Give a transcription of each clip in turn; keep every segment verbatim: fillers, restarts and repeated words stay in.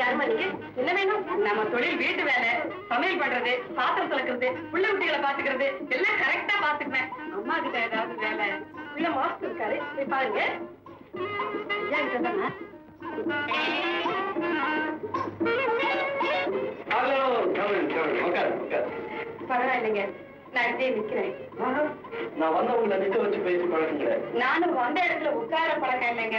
யார் மணிக்கு என்ன வேணும்? நம்ம தொழில் வீட்டு வேலை, சமையல் பண்றது, பாத்திரம் துலக்கிறது, புள்ள குட்டிகளை பாத்துக்கிறது எல்லாம் கரெக்டா பாத்துக்கிறேன். அம்மா கிட்ட ஏதாவது வேலை இல்ல மாஸ்டர் இருக்காரு போய் பாருங்க. பரவாயில்லைங்க, நான் இதே நிக்கிறேன். நான் வந்தவங்களை நிக்க வச்சு பேசி பழக்கங்களேன். நானும் வந்த இடத்துல உட்கார பழக்கம் இல்லைங்க.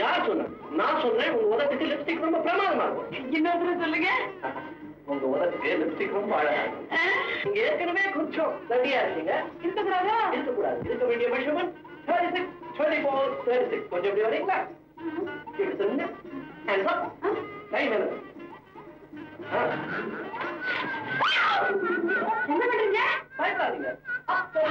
யார் சொன்ன? நான் சொன்னேன். உங்க உதவிக்கு லிப்ஸ்டிக் ரொம்ப பிரமாதமா இருக்கும். இன்னொரு சொல்லுங்க. உங்க உதவிக்கு லிப்ஸ்டிக் ரொம்ப அழகாகும். நீங்க ஏற்கனவே கொஞ்சம் ரெடியா இருக்கீங்க. இருக்கக்கூடாதா? இருக்கக்கூடாது. இருக்க வேண்டிய மெஷர்மெண்ட் முப்பத்தி நான்கு முப்பத்தி நான்கு. கொஞ்சம் இப்படி வரீங்களா? இப்படி சொல்லுங்க. Hands up. டைம் என்ன? என்ன பண்றீங்க? பயப்படாதீங்க. அப்போ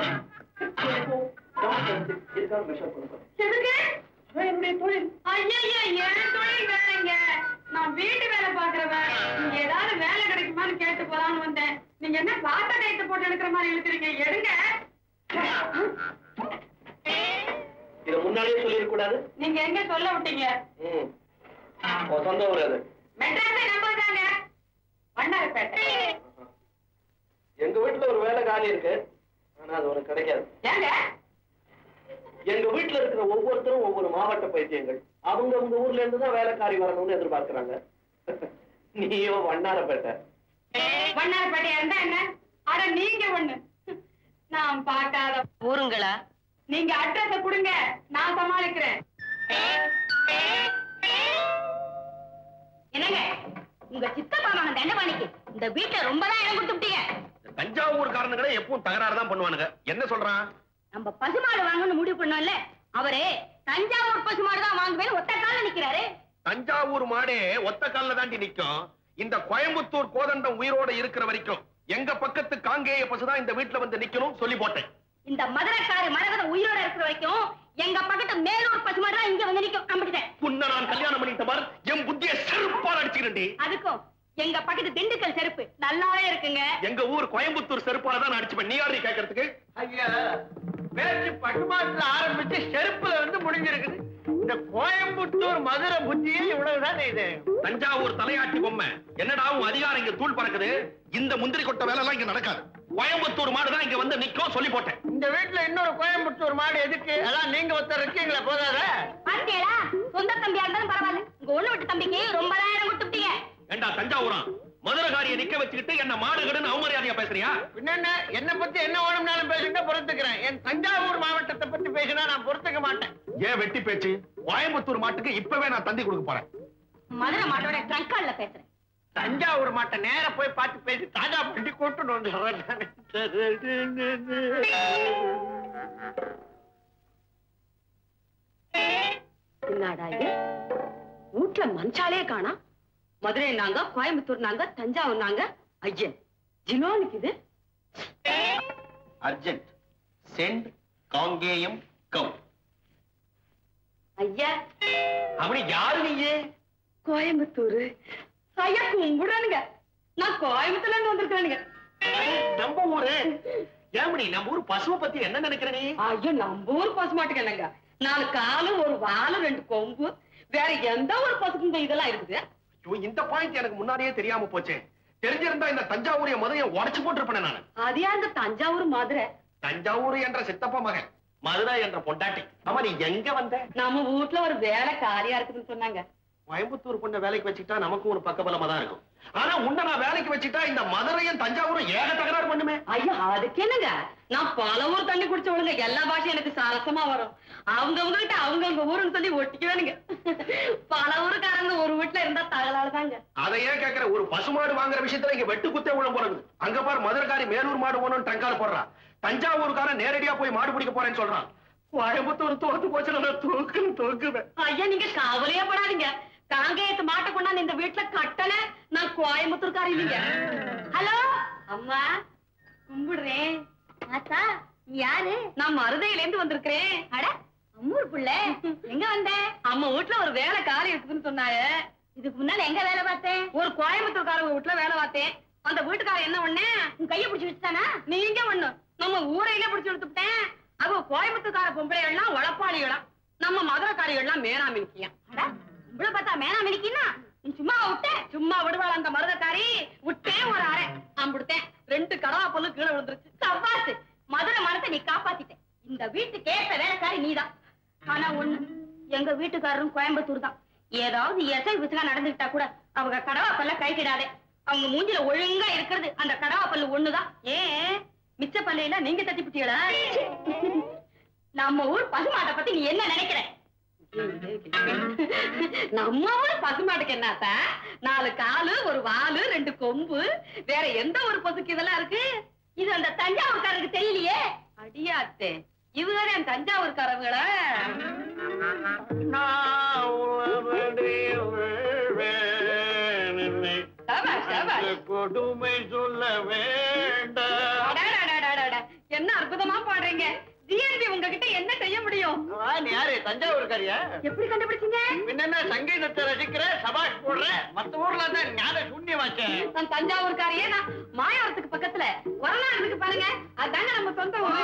எங்க வீட்டுல ஒரு வேலை காலி இருக்கு, ஆனா அது உனக்கு கிடைக்காது. எங்க வீட்டுல இருக்கிற ஒவ்வொருத்தரும் ஒவ்வொரு மாவட்ட பைத்தியங்கள். அவங்க உங்க ஊர்ல இருந்துதான் வேலைக்காரி வரணும்னு எதிர்பார்க்கிறாங்க. நீயோ வண்ணாரப்பேட்டை. வண்ணாரப்பேட்டையா இருந்தா என்ன? அட நீங்க ஒண்ணு, நான் பார்க்காத ஊருங்களா? நீங்க அட்ரஸ் கொடுங்க, நான் சமாளிக்கிறேன். என்னங்க உங்க சித்தப்பா மகன் தண்டபாணிக்கு இந்த வீட்டுல ரொம்ப தான் இடம் கொடுத்துட்டீங்க. தஞ்சாவூர்காரனுங்களே எப்பவும் தகராறுதான் பண்ணுவானுங்க. என்ன சொல்றான்? நம்ம பசுமாடு வாங்கணும்னு முடிவு பண்ணோம்ல, அவரே தஞ்சாவூர் பசுமாடு தான் வாங்குவேன் ஒத்த கால்ல நிக்கிறாரு. தஞ்சாவூர் மாடே ஒத்த கால்ல தாண்டி நிக்கும். இந்த கோயம்புத்தூர் கோதண்டம் உயிரோட இருக்கிற வரைக்கும் எங்க பக்கத்து காங்கேய பசுதான் இந்த வீட்டுல வந்து நிக்கணும் சொல்லி போட்டேன். இந்த மதுரைக்காரு மரகதம் உயிரோட இருக்கிற வரைக்கும் எங்க பக்கத்து மேலூர் பசுமாடு தான் இங்க வந்து நிக்கும். கம்பிட்டேன் புண்ண. நான் கல்யாணம் பண்ணிட்ட பாரு, என் புத்திய செருப்பால் அடிச்சுக்கிறேன். அதுக்கும் எங்க பக்கத்து திண்டுக்கல் செருப்பு நல்லாவே இருக்குங்க. எங்க ஊர் கோயம்புத்தூர் செருப்பால தான் அடிச்சுப்பேன். நீ யாரு கேட்கறதுக்கு? ஐயா பேச்சு பசுமாட்டுல ஆரம்பிச்சு செருப்புல வந்து முடிஞ்சிருக்குது. இந்த கோயம்புத்தூர் மதுரை புத்தியே இவ்வளவுதான். இது தஞ்சாவூர் தலையாட்டி பொம்மை. என்னடாவும் அதிகாரம் இங்க தூள் பறக்குது. இந்த முந்திரி கொட்ட வேலை எல்லாம் இங்க நடக்காது. கோயம்புத்தூர் மாடுதான் இங்க வந்து நிக்கும் சொல்லி போட்டேன். இந்த வீட்டுல இன்னொரு கோயம்புத்தூர் மாடு எதுக்கு? அதான் நீங்க ஒருத்தர் இருக்கீங்களா போதாத? பாத்தீங்களா, சொந்த தம்பியா இருந்தாலும் பரவாயில்ல, உங்க ஒண்ணு விட்டு தம்பிக்கு ரொம்ப நேரம் விட்டுட்டீங்க. ஏண்டா தஞ்சாவூரா மதுரகாரிய நிக்க வச்சுக்கிட்டு என்ன மாடுகடுன்னு அவமரியாதையா பேசுறியா? என்னென்ன என்ன பத்தி என்ன வேணும்னாலும் பேசிட்டு பொறுத்துக்கிறேன். என் தஞ்சாவூர் மாவட்டத்தை பத்தி பேசினா நான் பொறுத்துக்க மாட்டேன். ஏன் வெட்டி பேச்சு? கோயம்புத்தூர் மாட்டுக்கு இப்பவே நான் தந்தி கொடுக்க போறேன். மதுரை மாட்டோட ட்ரங்கால பேசுறேன். தஞ்சாவூர் மாட்டை நேர போய் பார்த்து பேசி தாஜா பண்ணி கூட்டணும் வந்து சொல்றாங்க. வீட்டுல மனுஷாலே காணா. மதுரை நாங்க, கோயம்புத்தூர் நாங்க, தஞ்சாவூர் நாங்க. ஐயன் ஜிலோனுக்கு இது அர்ஜென்ட் சென்ட் காங்கேயம் கவு. ஐயா அப்படி யாரு நீங்க? கோயம்புத்தூர். ஐயா கும்பிடுறானுங்க, நான் கோயம்புத்தூர்ல இருந்து வந்திருக்கானுங்க. நம்ம ஊரு ஏமணி, நம்ம ஊர் பசுவை பத்தி என்ன நினைக்கிற நீ? ஐயோ நம்ம ஊர் பசு மாட்டுக்கு என்னங்க, நாலு காலும் ஒரு வாலும் ரெண்டு கொம்பு. வேற எந்த ஒரு பசுக்குங்க இதெல்லாம் இருக்குது? இந்த பாயிண்ட் எனக்கு முன்னாடியே தெரியாம போச்சேன். தெரிஞ்சிருந்தா இந்த தஞ்சாவூரிய மதுரையை உடைச்சு போட்டிருப்பேன் நானு. அது யாருங்க தஞ்சாவூர் மதுரை? தஞ்சாவூர் என்ற சித்தப்பா மகன், மதுரை என்ற பொண்டாட்டி. ஆமா நீ எங்க வந்த? நம்ம வீட்டுல ஒரு வேலை காரியா இருக்குதுன்னு சொன்னாங்க. கோயம்புத்தூர் பொண்ணை வேலைக்கு வச்சுக்கிட்டா நமக்கு ஒரு பக்கபலமா தான் இருக்கும். ஆனா உன்னை நான் வேலைக்கு வச்சுட்டா இந்த மதுரையும் தஞ்சாவூரும் ஏக தகராறு பண்ணுமே. ஐயா அதுக்கு என்னங்க, நான் பல ஊர் தண்ணி குடிச்சவளுங்க, எல்லா பாஷையும் எனக்கு சரசமா வரும். அவங்கவுங்க கிட்ட அவங்கவுங்க ஊருன்னு சொல்லி ஒட்டிக்குவேனுங்க. பல ஊருக்காரங்க ஒரு வீட்டுல இருந்தா தகலால தாங்க. அதை ஏன் கேட்கிற? ஒரு பசுமாடு வாங்குற விஷயத்துல இங்க வெட்டு குத்தே உள்ள போறது. அங்க பாரு மதுரைக்காரி மேலூர் மாடு போனோம்னு ட்ரங்கால போடுறான். தஞ்சாவூருக்காரன் நேரடியா போய் மாடு பிடிக்க போறேன்னு சொல்றான். கோயம்புத்தூர் தோத்து போச்சு. தோக்குன்னு தோக்குவேன். ஐயா நீங்க காவலையே படாதீங்க. காங்கேயத்து மாட்ட கொண்டாந்து இந்த வீட்டுல கட்டல நான் கோயம்புத்தூர்கார இல்லீங்க. ஹலோ அம்மா, கும்பிடுறேன். ஆத்தா, நீ யாரு? நான் மருதையில இருந்து வந்திருக்கிறேன். அட, அம்மூர் புள்ள, எங்க வந்த? அம்மா வீட்டுல ஒரு வேலை காலி இருக்குதுன்னு சொன்னாங்க. இதுக்கு முன்னால எங்க வேலை பார்த்தேன்? ஒரு கோயம்புத்தூர்காரங்க வீட்டுல வேலை பார்த்தேன். அந்த வீட்டுக்கார என்ன ஒண்ணு, உன் கையை பிடிச்சி விட்டுட்டானா? நீ எங்க ஒண்ணு, நம்ம ஊரையில பிடிச்சி விடுத்துட்டேன். அவ கோயம்புத்தூர்கார பொம்பளைகள்லாம் உழப்பாளிகளா, நம்ம மதுரைக்காரிகள்லாம் மேனா மினிக்கியா. அட, உங்களை பார்த்தா மேனா மினிக்கினா? சும்மா விட்ட சும்மா விடுவாள் அந்த மருதக்காரி. விட்டேன் ஒரு அரை அம்பிடுத்தேன், ரெண்டு கடவா பொண்ணு கீழே விழுந்துருச்சு. சப்பாத்து மதுரை மனத்தை நீ காப்பாத்திட்ட. இந்த வீட்டுக்கு ஏற்ற வேலைக்காரி நீதான். ஆனா ஒண்ணு, எங்க வீட்டுக்காரரும் கோயம்புத்தூர் தான். ஏதாவது எசை விசுகா நடந்துகிட்டா கூட அவங்க கடவா பல்ல கைக்கிடாதே. அவங்க மூஞ்சில ஒழுங்கா இருக்கிறது அந்த கடவா பல்லு ஒண்ணுதான். ஏன் மிச்ச பல்லையில நீங்க தட்டிப்பிட்டீங்களா? நம்ம ஊர் பசுமாட்டை பத்தி நீ என்ன நினைக்கிற? நம்ம ஊர் பசுமாட்டுக்கு என்னாத்தா, நாலு காலு, ஒரு வாலு, ரெண்டு கொம்பு. வேற எந்த ஒரு பசுக்கு இதெல்லாம் இருக்கு? இது அந்த தஞ்சாவூர்காரருக்கு தெரியலையே. அடியாத்தே, இவங்க என் தஞ்சாவூர்காரங்களா? கொடுமை சொல்ல வேண்ட. என்ன அற்புதமா பாடுறீங்க. உங்ககிட்ட என்ன செய்ய முடியும்? யாரு தஞ்சாவூர்காரியா? எப்படி கண்டுபிடிச்சீங்க? என்னன்னா சங்கீதத்தை ரசிக்கிற சபாஷ் போடுற மத்த ஊர்ல தான் ஞான சூன்யமாச்சே. நான் தஞ்சாவூர்காரியே. நான் மாயாவரத்துக்கு பக்கத்துல வரலாறுக்கு பாருங்க, அதுதாங்க நம்ம சொந்த ஊர்.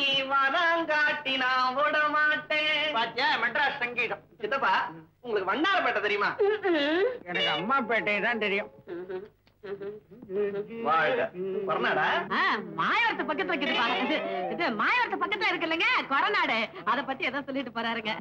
நீ வரங்காட்டி நான் ஓட மாட்டேன். பாத்தியா மெட்ராஸ் சங்கீதம். சித்தப்பா, உங்களுக்கு வண்ணாரப்பேட்டை தெரியுமா? எனக்கு அம்மாப்பேட்டை தான் தெரியும். மாயவரத்து பக்கத்துல இருக்குது. மாயவரத்து பக்கத்துல இருக்குல்லங்க கொரநாடு. அத பத்தி ஏதோ சொல்லிட்டு போறாருங்க.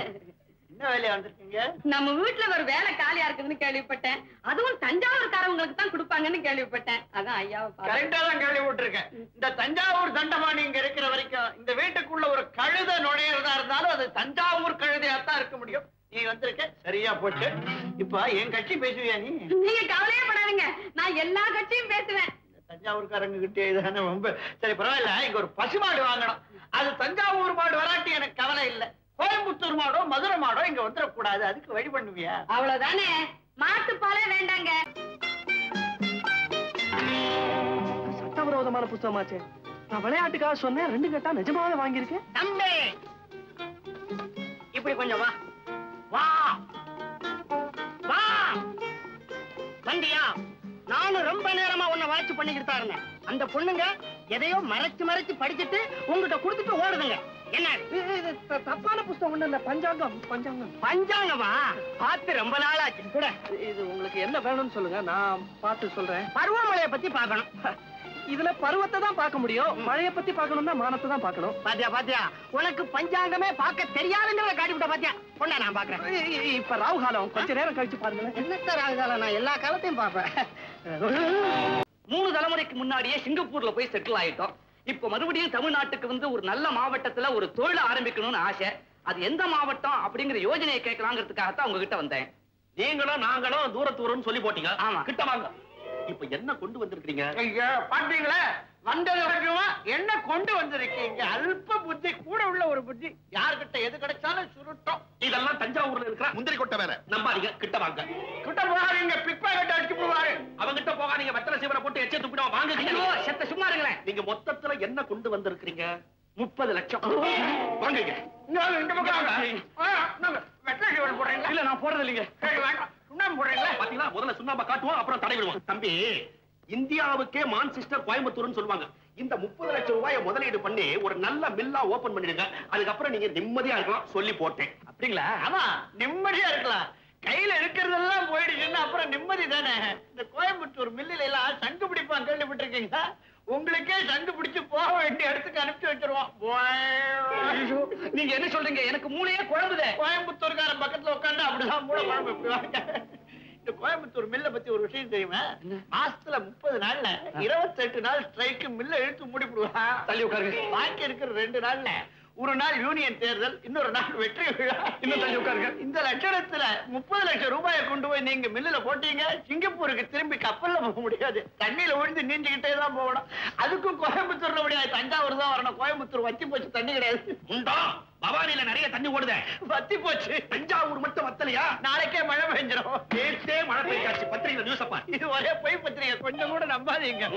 என்ன வேலையா வந்துருக்கீங்க? நம்ம வீட்டுல ஒரு வேலை காலியா இருக்குதுன்னு கேள்விப்பட்டேன். அதுவும் தஞ்சாவூர்காரவங்களுக்கு தான் கொடுப்பாங்கன்னு கேள்விப்பட்டேன். அதான் ஐயாவை கரெக்டா தான் கேள்விப்பட்டிருக்கேன். இந்த தஞ்சாவூர் தண்டமானி இங்க இருக்கிற வரைக்கும் இந்த வீட்டுக்குள்ள ஒரு கழுதை நுழையறதா இருந்தாலும் அது தஞ்சாவூர் கழுதையாத்தான் இருக்க முடியும். நீ வந்திருக்க சரியா போச்சு. இப்ப என் கட்சி பேசுவியா? நீ நீங்க கவலையே படாதீங்க, நான் எல்லா கட்சியும் பேசுவேன். தஞ்சாவூர்காரங்க கிட்டே தானே ரொம்ப. சரி பரவாயில்ல, இங்க ஒரு பசுமாடு வாங்கணும். அது தஞ்சாவூர் மாடு வராட்டி எனக்கு கவலை இல்ல. கோயம்புத்தூர் மாடோ மதுரை மாடோ இங்க வந்துடக்கூடாது. அதுக்கு வழி பண்ணுவியா? அவ்வளவுதானே, மாட்டுப்பாலே வேண்டாங்க. சட்டவிரோதமான புத்தகமாச்சே. நான் விளையாட்டுக்காக சொன்னேன், ரெண்டு கட்டா நிஜமாவே வாங்கியிருக்கேன். தம்பி இப்படி கொஞ்சம் வா. வா வா வண்டியா, நானும் ரொம்ப நேரமா உன்னை வாட்ச் பண்ணிக்கிட்டு இருந்தேன். அந்த பொண்ணுங்க எதையோ மறைச்சு மறைச்சு படிச்சுட்டு உங்ககிட்ட கொடுத்துட்டு ஓடுதுங்க. என்ன தப்பான புத்தகம் ஒண்ணு இல்ல, பஞ்சாங்கம். பஞ்சாங்கம் பஞ்சாங்கமா? பார்த்து ரொம்ப நாளாச்சு கூட. இது உங்களுக்கு என்ன வேணும்னு சொல்லுங்க, நான் பார்த்து சொல்றேன். பருவமழையை பத்தி பார்க்கணும். இதுல பருவத்தை தான் பார்க்க முடியும். மழையை பத்தி பார்க்கணும்னா மானத்தை தான் பார்க்கணும். பாத்தியா பாத்தியா உனக்கு பஞ்சாங்கமே பார்க்க தெரியாதுங்கிறத காட்டி விட்ட. பாத்தியா பொண்ணா, நான் பாக்குறேன். இப்ப ராகு காலம், கொஞ்ச நேரம் கழிச்சு பாருங்களேன். என்ன ராகு காலம்? நான் எல்லா காலத்தையும் பார்ப்பேன். மூணு தலைமுறைக்கு முன்னாடியே சிங்கப்பூர்ல போய் செட்டில் ஆயிட்டோம். இப்ப மறுபடியும் தமிழ்நாட்டுக்கு வந்து ஒரு நல்ல மாவட்டத்துல ஒரு தொழில் ஆரம்பிக்கணும்னு ஆசை. அது எந்த மாவட்டம் அப்படிங்கிற யோஜனையை கேட்கலாங்கிறதுக்காகத்தான் உங்ககிட்ட வந்தேன். நீங்களும் நாங்களும் தூரத்தூரம்னு சொல்லி போட்டீங்க. ஆமா, கிட்ட வாங்க. இப்ப என்ன கொண்டு வந்திருக்கீங்க? ஐயா பாத்தீங்களா, வந்ததுமா என்ன கொண்டு வந்திருக்கீங்க? அல்ப புத்தி கூட உள்ள ஒரு புத்தி. யார்கிட்ட எது கிடைச்சாலும் சுருட்டோம். இதெல்லாம் தஞ்சாவூர்ல இருக்கிற முந்திரி கொட்டை வேற. நம்பாதீங்க, கிட்ட வாங்க. கிட்ட போகாதீங்க, பிக்பாக்கெட் அடிச்சு போவாரு. அவங்க கிட்ட போகாதீங்க, வத்தல சீவரை போட்டு எச்ச துப்பிடுவோம். வாங்க, செத்த சும்மா இருங்களேன். நீங்க மொத்தத்துல என்ன கொண்டு வந்திருக்கீங்க? முப்பது லட்சம். வாங்க, இந்த பக்கம் வெத்தல சீவரை போடுறீங்க. இல்ல நான் போடுறது இல்லைங்க, முதலீடு பண்ணி ஒரு நல்ல மில்லா ஓபன் பண்ணிடுங்க. அதுக்கப்புறம் நீங்க நிம்மதியா இருக்கலாம் சொல்லி போட்டேன். அப்படிங்களா? ஆமா, நிம்மதியா இருக்கலாம். கையில இருக்கிறதெல்லாம் போயிடுச்சுன்னா அப்புறம் நிம்மதி தானே. இந்த கோயம்புத்தூர் மில்லில எல்லாம் சங்கு பிடிப்பான், கேள்விப்பட்டிருக்கீங்களா? உங்களுக்கே சங்கு பிடிச்சு போக வேண்டிய இடத்துக்கு அனுப்பிச்சு வச்சிருவோம். நீங்க என்ன சொல்றீங்க? எனக்கு மூளையே குழம்புதே. கோயம்புத்தூர்கார பக்கத்துல உட்காந்து அப்படிதான் மூளை குழம்பு. எப்படி வாங்க, இந்த கோயம்புத்தூர் மில்லை பத்தி ஒரு விஷயம் தெரியுமா? மாசத்துல முப்பது நாள்ல இருபத்தி எட்டு நாள் ஸ்ட்ரைக்கு மில்ல இழுத்து மூடிவிடுவா. தள்ளி உட்காருங்க. பாக்கி இருக்கிற ரெண்டு நாள்ல ஒரு நாள் யூனியன் தேர்தல், இன்னொரு நாள் வெற்றி விழா. இன்னும் தள்ளி உட்காருங்க. இந்த லட்சணத்துல முப்பது லட்சம் ரூபாயை கொண்டு போய் நீங்க மில்லுல போட்டீங்க. சிங்கப்பூருக்கு திரும்பி கப்பல்ல போக முடியாது, தண்ணியில ஒழிந்து நீஞ்சுக்கிட்டே தான் போகணும். அதுக்கும் கோயம்புத்தூர்ல முடியாது, தஞ்சாவூர் தான் வரணும். கோயம்புத்தூர் வச்சு போச்சு, தண்ணி கிடையாது. பவானில நிறைய தண்ணி ஓடுதே. வத்தி போச்சு. தஞ்சாவூர் மட்டும் வத்தலையா? நாளைக்கே மழை பெய்ஞ்சிரும். நேத்தே மழை பெய்யாச்சு. பத்திரிகையில நியூஸ் அப்பா. இது ஒரே பொய் பத்திரிகை. கொஞ்சம் கூட நம்பாதீங்க.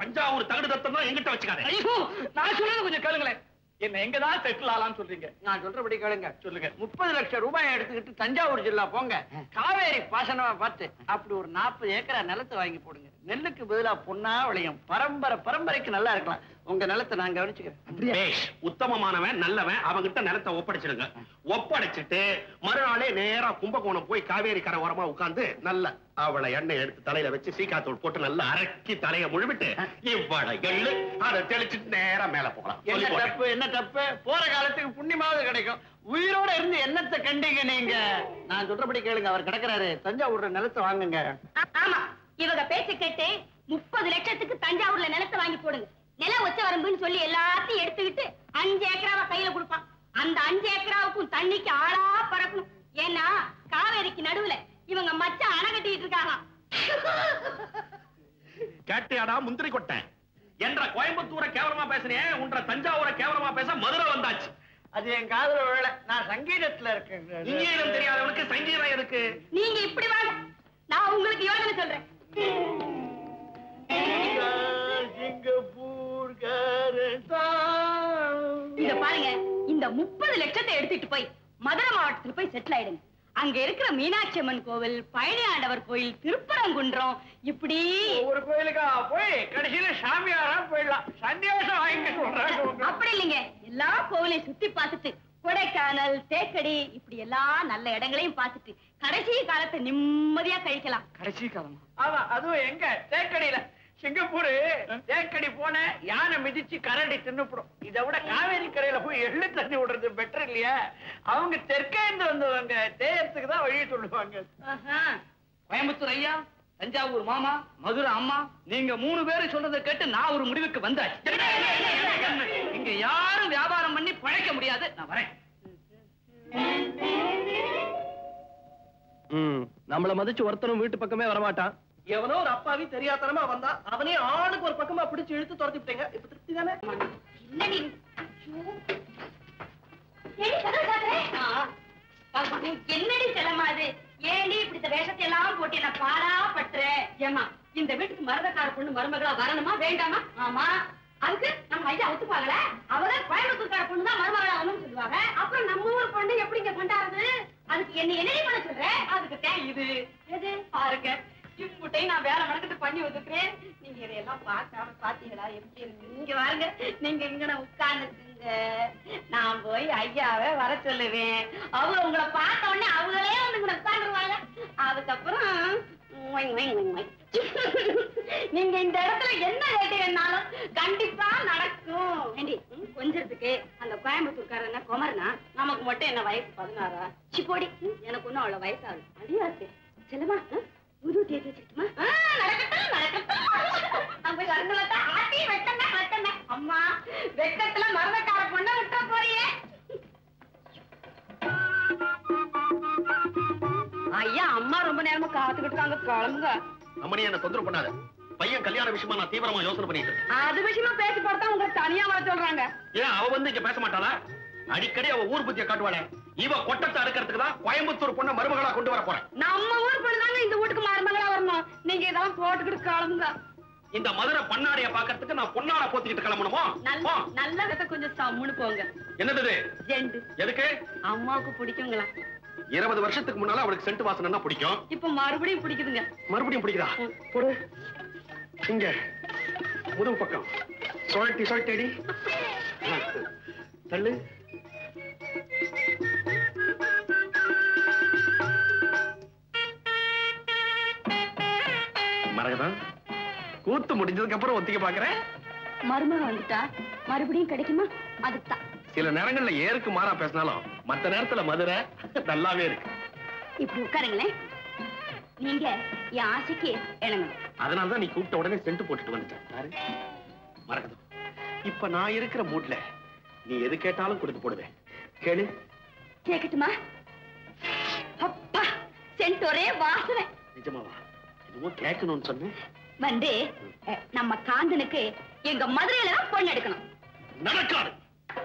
தஞ்சாவூர் தகடு தத்தம் தான் எங்கிட்ட வச்சுக்காத. ஐயோ, நான் சொல்றது கொஞ்சம் கேளுங்களேன். என்ன எங்கதான் செட்டில் ஆகலாம்னு சொல்றீங்க? நான் சொல்றபடி கேளுங்க. சொல்லுங்க. முப்பது லட்சம் ரூபாய் எடுத்துக்கிட்டு தஞ்சாவூர் ஜில்லா போங்க. காவேரி பாசனமா பார்த்து அப்படி ஒரு நாற்பது ஏக்கரா நிலத்தை வாங்கி போடுங்க. நெல்லுக்கு பதிலா பொன்னா விளையும். பரம்பரை பரம்பரைக்கு நல்லா இருக்கலாம். உங்க நிலத்தை நான் கவனிச்சுக்கிறேன். உத்தமமானவன் நல்லவன், அவங்கிட்ட நிலத்தை ஒப்படைச்சிடுங்க. ஒப்படைச்சிட்டு மறுநாளே நேரா கும்பகோணம் போய் காவேரி கரை ஓரமா உட்கார்ந்து நல்ல அவளை எண்ணெய் எடுத்து தலையில வச்சு சீக்காத்தூள் போட்டு நல்லா அரைக்கி தலையை முழுவிட்டு இவ்வளை எள்ளு அதை தெளிச்சுட்டு நேரா மேல போகலாம். என்ன தப்பு? என்ன தப்பு? போற காலத்துக்கு புண்ணியமாவது கிடைக்கும். உயிரோட இருந்து என்னத்தை கண்டீங்க நீங்க? நான் சொல்றபடி கேளுங்க. அவர் கிடக்குறாரு. தஞ்சாவூர்ல நிலத்தை வாங்குங்க. இவங்க பேச்சு கேட்டு முப்பது லட்சத்துக்கு தஞ்சாவூர்ல நிலத்தை வாங்கி போடுங்க. நில ஒச்ச வரம்புன்னு சொல்லி எல்லாத்தையும் எடுத்துக்கிட்டு அஞ்சு ஏக்கராவை கையில கொடுப்பான். அந்த அஞ்சு ஏக்கராவுக்கும் தண்ணிக்கு ஆளா பறக்கணும். ஏன்னா காவேரிக்கு நடுவுல இவங்க மச்ச அணை கட்டிட்டு இருக்காங்க. கேட்டியாடா முந்திரி கொட்டை? என்ற கோயம்புத்தூரை கேவலமா பேசினேன், உன்ற தஞ்சாவூரை கேவலமா பேச மதுரை வந்தாச்சு. அது என் காதுல விழல. நான் சங்கீதத்துல இருக்கேன். சங்கீதம் தெரியாதவனுக்கு சங்கீதம் எதுக்கு? நீங்க இப்படி வாங்க, நான் உங்களுக்கு யோசனை சொல்றேன். இத பாருங்க, இந்த முப்பது லட்சத்தை எடுத்துட்டு போய் மதுரை மாவட்டத்துல போய் செட்டில் ஆயிடுங்க. அங்க இருக்கிற மீனாட்சி அம்மன் கோவில், பழனி ஆண்டவர் கோயில், திருப்பரங்குன்றம், இப்படி ஒரு கோயிலுக்கா போய் கடைசியில சாமியாரா போயிடலாம். சன்னியாசம் வாங்கி சொல்றாங்க. அப்படி இல்லைங்க, எல்லா கோவிலையும் சுத்தி பார்த்துட்டு கொடைக்கானல், தேக்கடி, இப்படி எல்லா நல்ல இடங்களையும் பார்த்துட்டு கடைசி காலத்தை நிம்மதியா கழிக்கலாம். கடைசி காலம்? ஆமா, அதுவும் எங்க தேக்கடியில. சிங்கப்பூரு தேக்கடி போன யானை மிதிச்சு கரண்டி தின்னுப்படும். இதை விட காவேரி கரையில போய் எள்ளு தண்ணி விடுறது பெட்டர் இல்லையா? அவங்க தெற்கேந்து வந்தவங்க தேயத்துக்கு தான் வழி சொல்லுவாங்க. கோயம்புத்தூர் ஐயா, தஞ்சாவூர் மாமா, மதுரை அம்மா, நீங்க மூணு பேரும் சொல்றதை கேட்டு நான் ஒரு முடிவுக்கு வந்தாச்சு. இங்க யாரும் வியாபாரம் பண்ணி பழைக்க முடியாது. நான் வரேன். நம்மள மதிச்சு ஒருத்தரும் வீட்டு பக்கமே வரமாட்டான். எவனோ ஒரு அப்பாவி தெரியாதனமா வந்தா அவனே ஆளுக்கு ஒரு பக்கமா பிடிச்சு இழுத்து துரத்தி விட்டீங்க. இப்ப திருப்தி தானே? என்னடி செலமா அது? ஏண்டி இப்படி வேஷத்தை எல்லாம் போட்டு நான் பாடா பட்டுறேன்? ஏமா, இந்த வீட்டுக்கு மரதக்கார பொண்ணு மருமகளா வரணுமா வேண்டாமா? ஆமா, அதுக்கு நம்ம ஐயா ஒத்துப்பாங்கள. அவதான் கோயம்புத்தூர்கார பொண்ணு தான் மருமகளா வரணும்னு சொல்லுவாங்க. அப்புறம் நம்ம ஊர் பொண்ணு எப்படிங்க கொண்டாடுறது? அதுக்கு என்ன என்ன பண்ண சொல்றேன்? அதுக்கு தான் இது எது பாருங்க. இப்புட்டையும் நான் வேற மனக்கட்டு பண்ணி ஒதுக்குறேன். நீங்க இதையெல்லாம் பார்க்காம பாத்தீங்களா எப்படி? நீங்க வாருங்க, நீங்க இங்க உட்கார்ந்து நான் போய் ஐயாவை வர சொல்லுவேன். அவரு உங்களை பார்த்த உடனே அவங்களே வந்து உட்கார்ந்துருவாங்க. அதுக்கப்புறம் நீங்க இந்த இடத்துல என்ன கேட்டு வேணாலும் கண்டிப்பா நடக்கும். கொஞ்சத்துக்கு அந்த கோயம்புத்தூர்காரன்னா குமரனா? நமக்கு மட்டும் என்ன வயசு பதினாறா? சிப்போடி, எனக்கு ஒன்னும் அவ்வளவு வயசாகும். அடியாச்சு செல்லமா, புது தேதி வச்சுக்கிட்டுமா? நடக்கட்டும் நடக்கட்டும். அப்படி வரணும்ல ஆட்டி வெட்டமே வெட்டமே. அம்மா, வெட்டத்துல மருந்தக்கார பொண்ணை விட்ட போறியே. ஐயா, அம்மா ரொம்ப நேரமா காத்துக்கிட்டு இருக்காங்க. கிளம்புங்க. அம்மனி, என்ன தொந்தரவு பண்ணாத. பையன் கல்யாண விஷயமா நான் தீவிரமா யோசனை பண்ணிட்டு இருக்கேன். அது விஷயமா பேச பார்த்தா உங்க தனியா வர சொல்றாங்க. ஏன் அவ வந்து இங்க பேச மாட்டாளா? அடிக்கடி அவ ஊர் புத்திய காட்டுவாளே. இவ கொட்டத்தை அறுக்கிறதுக்கு தான் கோயம்புத்தூர் பொண்ண மருமகளா கொண்டு வர போறேன். நம்ம ஊர் பொண்ணு தாங்க இந்த வீட்டுக்கு மருமகளா வரணும். நீங்க இதெல்லாம் போட்டுக்கிட்டு கிளம்புங்க. இந்த மதுரை பண்ணாடைய பாக்கிறதுக்கு நான் பொண்ணால போத்திக்கிட்டு கிளம்பணுமோ? நல்ல விதத்தை கொஞ்சம் சம்முன்னு போங்க. என்னது எதுக்கு? அம்மாவுக்கு பிடிக்குங்களா? இருபது வருஷத்துக்கு முன்னால அவளுக்கு சென்ட் வாசனை பிடிக்கும். இப்ப மறுபடியும் பிடிக்குதுங்க. மறுபடியும் பிடிக்குதா? போடு. இங்க முதுகு பக்கம் சுழட்டி சுழட்டி தள்ளு. மரகதம், கூத்து முடிஞ்சதுக்கு அப்புறம் ஒத்திக்க பாக்குறேன். மருமக வந்துட்டா மறுபடியும் கிடைக்குமா? அதுதான் சில நேரங்கள்ல ஏருக்கு மாறா பேசினாலும் மத்த நேரத்துல மதுரை நல்லாவே இருக்கு. இப்படி உட்காருங்களேன். நீங்க என் ஆசைக்கு இணங்கணும். அதனாலதான் நீ கூப்பிட்ட உடனே சென்ட் போட்டுட்டு வந்துட்டேன். மரகதம், இப்ப நான் இருக்கிற மூட்ல நீ எது கேட்டாலும் கொடுத்து போடுவேன். கேளு. கேக்கட்டுமா? அப்பா, சென்ட் ஒரே வாசனை. நிஜமாவா? இதுவும் கேட்கணும்னு சொன்னேன். வந்து நம்ம காந்தனுக்கு எங்க மதுரையில தான் பொண்ணு எடுக்கணும். நடக்காது.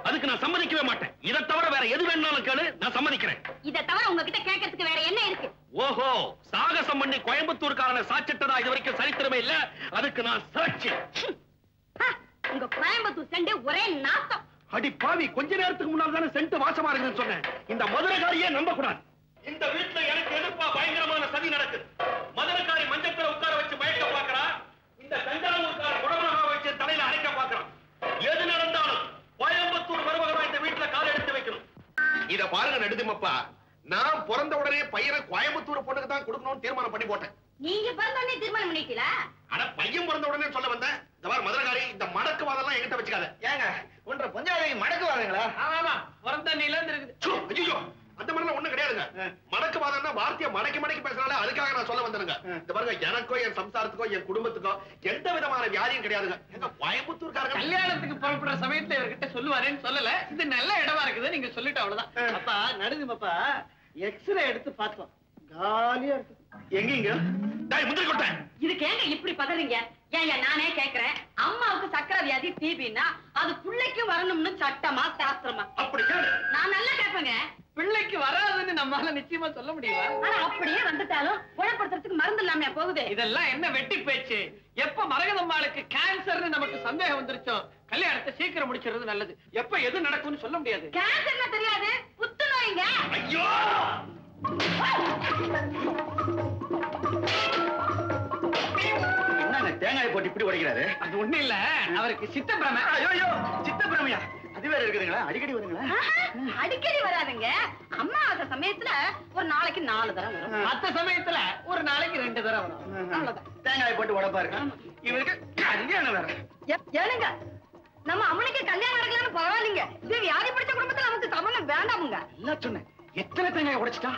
அதுக்கு நான் சம்மதிக்கவே மாட்டேன். இத தவிர வேற எது வேணாலும் கேளு, நான் சம்மதிக்கிறேன். இத தவிர உங்ககிட்ட கேட்கிறதுக்கு வேற என்ன இருக்கு? ஓஹோ, சாகசம் பண்ணி கோயம்புத்தூர்காரனை சாச்சிட்டதா இதுவரைக்கும் சரித்திரமே இல்ல. அதுக்கு நான் சாட்சி. உங்க கோயம்புத்தூர் செண்டு ஒரே நாத்தம். அடி பாவி, கொஞ்ச நேரத்துக்கு முன்னால தான செண்டு வாசமா இருக்குன்னு சொன்னேன். இந்த மதுரைக்காரியே நம்ப கூடாது. இந்த வீட்ல எனக்கு எதிர்ப்பா பயங்கரமான சதி நடக்குது. மதுரைக்காரி மஞ்சத்துல உட்கார வச்சு மயக்க பாக்குறா. இந்த தஞ்சாவூர்கார குடமனகா வச்சு தலையில அரைக்க பாக்குறான். எது நடந்தாலும் கோயம்புத்தூர் மருமகனா இந்த வீட்டுல கால எடுத்து வைக்கணும். இத பாருங்க நடுதுமப்பா, நான் பிறந்த உடனே பையனை கோயம்புத்தூர் பொண்ணுக்கு தான் கொடுக்கணும்னு தீர்மானம் பண்ணி போட்டேன். நீங்க பிறந்த உடனே தீர்மானம் பண்ணிட்டீங்களா? அட பையன் பிறந்த உடனே சொல்ல வந்தேன். இந்த மாதிரி மதுரைக்காரி, இந்த மடக்கு வாதெல்லாம் என்கிட்ட வச்சுக்காத. ஏங்க ஒன்ற பஞ்சாயத்து மடக்கு வாதங்களா? ஆமா, பிறந்த நிலம் இருக்குது. ஐயோ, அந்த மாதிரிலாம் ஒண்ணும் கிடையாதுங்க. மடக்கு வாதம்னா வார்த்தையை மடக்கி மடக்கி பேசுறாங்க. அதுக்காக நான் சொல்ல வந்தேனுங்க. இந்த பாருங்க, எனக்கோ என் சம்சாரத்துக்கோ என் குடும்பத்துக்கோ எந்த விதமான வியாதியும் கிடையாதுங்க. எங்க கோயம்புத்தூர்காரங்க கல்யாணத்துக்கு புறப்படுற சமயத்துல இவர்கிட்ட சொல்லுவாரேன்னு சொல்லல. இது நல்ல இடமா இருக்குது, நீங்க சொல்லிட்டு அவ்வளவுதான். அப்பா நடுதுமப்பா, எக்ஸ்ரே எடுத்து பார்த்தோம், காலியா இருக்கு. எங்கீங்க டேய் முந்திரி கொட்டை, இதுக்கு ஏங்க இப்படி பதறீங்க? ஏங்க நானே கேக்குறேன், அம்மாவுக்கு சக்கரை வியாதி டிபினா அது பிள்ளைக்கு வரணும்னு சட்டமா சாஸ்திரமா? அப்படி கேளு. நான் நல்லா கேப்பேங்க. பிள்ளைக்கு வராதுன்னு நம்மால நிச்சயமா சொல்ல முடியல. ஆனா அப்படியே வந்துட்டாலும் குணப்படுத்துறதுக்கு மருந்து இல்லாம போகுது. இதெல்லாம் என்ன வெட்டி பேச்சு? எப்ப மரகதம்மாளுக்கு கேன்சர்னு நமக்கு சந்தேகம் வந்துருச்சோ கல்யாணத்தை சீக்கிரம் முடிச்சிருது நல்லது. எப்ப எது நடக்கும்னு சொல்ல முடியாது. கேன்சர்னா தெரியாது, புத்துநோய்ங்க. ஐயோ, என்னங்க தேங்காய் போட்டு இப்படி உடைக்கிறாரு? அது ஒண்ணு இல்ல, அவருக்கு சித்தப்பிரமை. ஐயோ, சித்தப்பிரமையா? அது வேற இருக்குதுங்களா? அடிக்கடி வருங்களா? அடிக்கடி வராதுங்க. அம்மா அத சமயத்துல ஒரு நாளைக்கு நாலு தரம் வரும், மத்த சமயத்துல ஒரு நாளைக்கு ரெண்டு தரம் வரும். அவ்வளவுதான். தேங்காய் போட்டு உடப்பாருங்க. இவருக்கு கல்யாணம் வேற. ஏனுங்க நம்ம அவனுக்கு கல்யாணம் நடக்கலாம்னு பரவாயில்லைங்க. இது வியாதி பிடிச்ச குடும்பத்துல நமக்கு சம்பளம் வேண்டாமுங்க. என்ன சொன்னேன்? எத்தனை தேங்காய் உடைச்சிட்டா?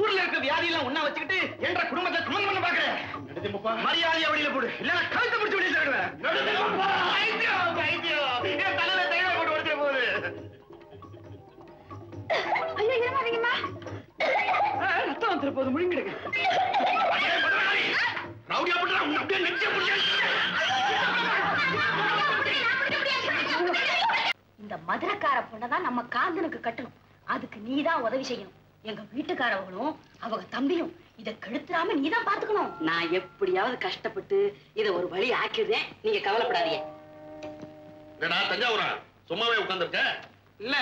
ஊர்ல இருக்க வியாதி எல்லாம் ஒன்னா வச்சுக்கிட்டு என்ற குடும்பத்தை சமன் பண்ண பாக்குறேன். மரியாதையா வெளியில போடு, இல்ல கழுத்து பிடிச்சு வெளியில தருவேன். தலையில தேங்காய் போட்டு உடைச்ச போகுது. ரத்தம் வந்துட போகுது, முடிங்கிடுங்க. இந்த மதுரைக்கார பொண்ணதான் நம்ம காந்தனுக்கு கட்டணும். அதுக்கு நீதான் உதவி செய்யணும். எங்க வீட்டுக்காரவங்களும் அவங்க தம்பியும் இதை கெடுத்துடாம நீதான் பாத்துக்கணும். நான் எப்படியாவது கஷ்டப்பட்டு இதை ஒரு வழி ஆக்கிடுறேன், நீங்க கவலைப்படாதீங்க. தஞ்சாவூரா சும்மாவே உட்கார்ந்துருக்க? இல்ல,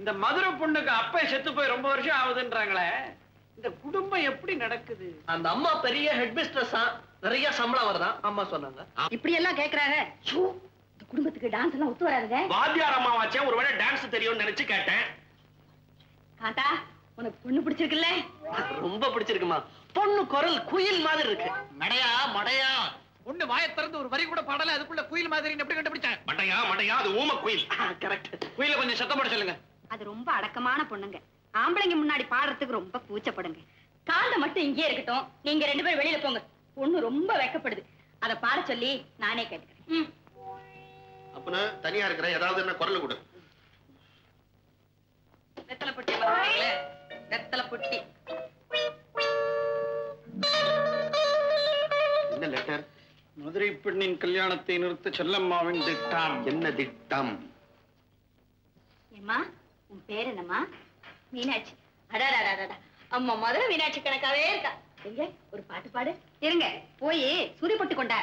இந்த மதுரை பொண்ணுக்கு அப்பா செத்து போய் ரொம்ப வருஷம் ஆகுதுன்றாங்களே, இந்த குடும்பம் எப்படி நடக்குது? அந்த அம்மா பெரிய ஹெட்மிஸ்ட்ரஸா, நிறைய சம்பளம் வருதான் அம்மா சொன்னாங்க. இப்படி எல்லாம் கேக்குறாங்க. இந்த குடும்பத்துக்கு டான்ஸ் எல்லாம் ஒத்து வராதுங்க. வாத்தியார் அம்மா வாச்சேன், ஒருவேளை டான்ஸ் தெரியும்னு நினைச்சு கேட்டேன். காட்டா, உனக்கு பொண்ணு பிடிச்சிருக்குல்ல? ரொம்ப பிடிச்சிருக்குமா? பொண்ணு குரல் குயில் மாதிரி இருக்கு. மடையா மடையா பொண்ணு வாயை திறந்து ஒரு வரி கூட பாடல, அதுக்குள்ள குயில் மாதிரி எப்படி கண்டுபிடிச்சேன்? மடையா மடையா அது ஊம குயில். கரெக்ட். குயில கொஞ்சம் சத்தம் போட சொல்லுங்க. அது ரொம்ப அடக்கமான பொண்ணுங்க. ஆம்பளைங்க முன்னாடி பாடுறதுக்கு ரொம்ப கூச்சப்படுங்க. காந்த மட்டும் இங்கே இருக்கட்டும், நீங்க ரெண்டு பேரும் வெளியில போங்க. பொண்ணு ரொம்ப வெக்கப்படுது. அத பாட சொல்லி நானே கேட்டுக்கிறேன். அப்பனா தனியா இருக்கிற ஏதாவது என்ன குரல் கொடு. வெத்தலை பொட்டி பாருங்களே, வெத்தலை பொட்டி. என்ன லெட்டர்? மதுரை பெண்ணின் கல்யாணத்தை நிறுத்த செல்லம்மாவின் திட்டம். என்ன திட்டம்? ஏமா உன் பேர் என்னம்மா? மீனாட்சி. அடாடாடாடா, அம்மா மதுரை மீனாட்சி கணக்காவே இருக்கா. எங்க ஒரு பாட்டு பாடு. இருங்க, போய் சூரிய போட்டு கொண்டா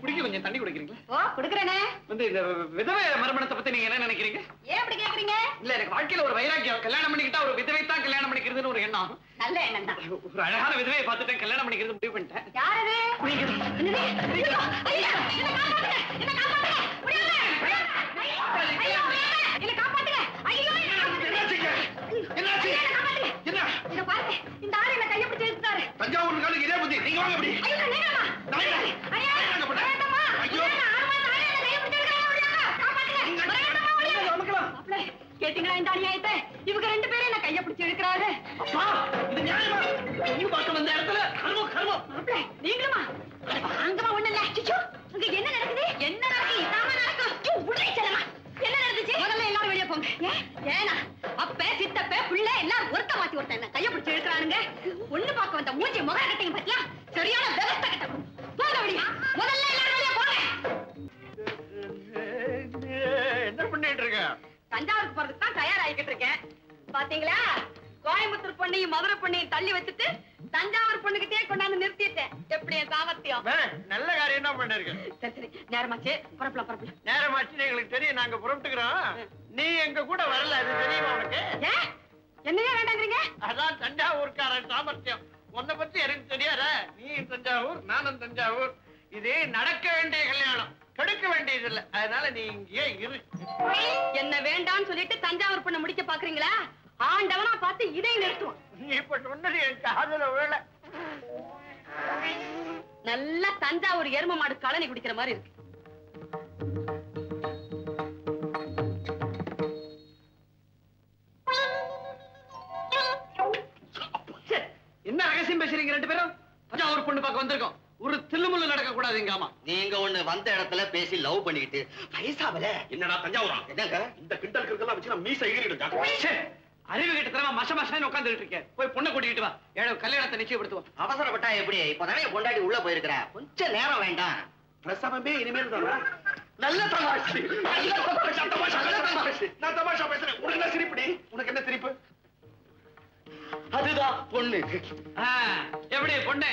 குடிக்க கொஞ்சம் தண்ணி குடிக்கிறீங்களா? ஓ, குடுக்குறேனே. வந்து இந்த விதவை மறுமணத்தை பத்தி நீங்க என்ன நினைக்கிறீங்க? ஏன் அப்படி கேக்குறீங்க? இல்ல, எனக்கு வாழ்க்கையில ஒரு வைராக்கியம். கல்யாணம் பண்ணிக்கிட்டா ஒரு விதவை தான் கல்யாணம் பண்ணிக்கிறதுன்னு ஒரு எண்ணம். நல்ல எண்ணம் தான். ஒரு அழகான விதவையை பார்த்துட்டேன், கல்யாணம் பண்ணிக்கிறது முடிவு பண்ணிட்டேன். யார் அது? என்னது? ஐயோ, ஐயோ, என்ன காப்பாத்துங்க, என்ன காப்பாத்துங்க, முடியல. ஐயோ, என்ன காப்பாத்துங்க. ஐயோ, என்னாச்சுங்க? என்னாச்சு? என்ன? இத பாருங்க, இந்த ஆளு என்ன கைய பிடிச்சு இழுத்தாரு. தஞ்சாவூர் காலுக்கு இதே புத்தி. நீங்க வாங்க அப்படி. ஐயோ, நேராமா. நேரா. கேட்டீங்களா இந்த அநியாயத்தை? இவங்க ரெண்டு பேரும் என்ன கையை பிடிச்சு எடுக்கிறாரு. அப்பா, இது நியாயமா? நீங்க பார்க்க வந்த இடத்துல கர்மம் கர்மம். அப்பா நீங்களுமா? வாங்கமா, ஒண்ணு இல்ல. சிச்சு, இங்க என்ன நடக்குது? என்ன நடக்குது? நாம நடக்கும் உடனே செல்லமா. என்ன நடந்துச்சு? முதல்ல எல்லாரும் வெளியே போங்க. ஏனா அப்பே சித்தப்பே புள்ள எல்லாரும் ஒருத்த மாத்தி ஒருத்த என்ன கையை பிடிச்சு எடுக்கிறானுங்க. ஒண்ணு பார்க்க வந்த மூஞ்சி முகம் கட்டிங்க பத்தியா? சரியான விவசாய கட்ட போங்க. வெளியே முதல்ல எல்லாரும் வெளியே போங்க. பாத்தீங்களா கோயம்புத்தூர் பொண்ணையும் மதுரை பொண்ணையும் தள்ளி வச்சிட்டு தஞ்சாவூர் பொண்ணுகிட்டே கொண்டாந்து நிறுத்திட்டேன். எப்படி சாமர்த்தியம், நல்ல காரியம் தான் பண்ணிருக்கேன். நேரமாச்சு புறப்பலாம் புறப்பலாம். நேரமாச்சு எங்களுக்கு தெரியும், நாங்க புறப்பட்டுக்கிறோம். நீ எங்க கூட வரல, அது தெரியுமா உனக்கு? என்னையா வேண்டாங்கிறீங்க? அதான் தஞ்சாவூர்கார சாமர்த்தியம். உன்னை பத்தி எனக்கு தெரியாத, நீ தஞ்சாவூர் நானும் தஞ்சாவூர். இது நடக்க வேண்டிய கல்யாணம், கடுக்க வேண்டியது இல்ல. அதனால நீ இங்கே இரு. என்ன வேண்டாம்னு சொல்லிட்டு தஞ்சாவூர் பொண்ணை முடிக்க பாக்குறீங்களா? ஆண்டவனா பார்த்து இதை நிறுத்துவோம். நீ இப்ப சொன்னது என் காதுல விழல. நல்ல தஞ்சாவூர் எரும மாடு கலனி குடிக்கிற மாதிரி இருக்கு. என்ன ரகசியம் பேசுறீங்க ரெண்டு பேரும்? தஞ்சாவூர் பொண்ணு பார்க்க வந்திருக்கோம், ஒரு தில்லுமுள்ளு நடக்க கூடாதுங்கம்மா. நீங்க ஒண்ணு வந்த இடத்துல பேசி லவ் பண்ணிட்டு பைசாவல என்னடா தஞ்சாவூரா என்னங்க இந்த கிண்டல் கிண்டலா வச்சு நான் மீச ஏறிடுங்க. அறிவு கிட்ட தரமா மச மசன்னு உட்கார்ந்துட்டு இருக்கேன். போய் பொண்ணை கூட்டிட்டு வா, ஏழோ கல்யாணத்தை நிச்சயப்படுத்துவோம். அவசரப்பட்டா எப்படி? இப்பதானே கொண்டாடி உள்ள போயிருக்கிற, கொஞ்சம் நேரம் வேண்டாம். பிரசவமே இனிமேல் தானா? நல்ல தமாஷா, நல்ல தமாஷா, தமாஷா, நல்ல தமாஷா. நான் தமாஷா பேசுறேன், உனக்கு என்ன சிரிப்பு? உனக்கு என்ன சிரிப்பு? அதுதான் பொண்ணு. எப்படி பொண்ணு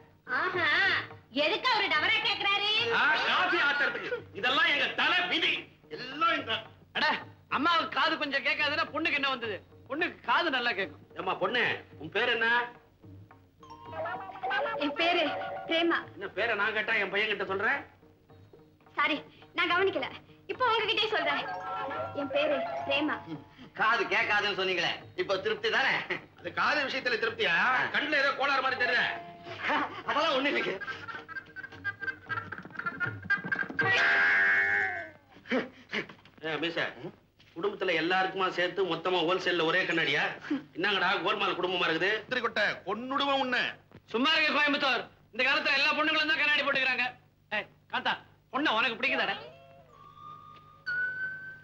ஆஹா, எதுக்கு அவரு டவரா கேக்குறாரு? காது ஆத்துறதுக்கு. இதெல்லாம் எங்க தலை விதி எல்லாம். இந்த அட அம்மாவுக்கு காது கொஞ்சம் கேட்காதுன்னா பொண்ணுக்கு என்ன வந்தது? பொண்ணுக்கு காது நல்லா கேட்கும். ஏமா பொண்ணு உன் பேர் என்ன? என் பேரு பிரேமா. என்ன பேரை நான் கேட்டா என் பையன் கிட்ட சொல்றேன். சாரி நான் கவனிக்கல, இப்போ உங்ககிட்டே சொல்றேன். என் பேரு பிரேமா. காது கேட்காதுன்னு சொன்னீங்களே, இப்ப திருப்தி தானே? அது காது விஷயத்துல திருப்தியா? கண்ணுல ஏதோ கோளாறு மாதிரி தெரியல. அதெல்லாம் ஒண்ணு இல்லைங்க. மீசா குடும்பத்துல எல்லாருக்குமா சேர்த்து மொத்தமா ஹோல்சேல்ல ஒரே கண்ணாடியா? என்னங்கடா கோல்மால் குடும்பமா இருக்குது. திருக்கொட்டை பொண்ணுடுவா உன்ன சும்மா இருக்க. கோயம்புத்தூர் இந்த காலத்துல எல்லா பொண்ணுங்களும் தான் கண்ணாடி போட்டுக்கிறாங்க. காந்தா பொண்ணு உனக்கு பிடிக்குதாடா?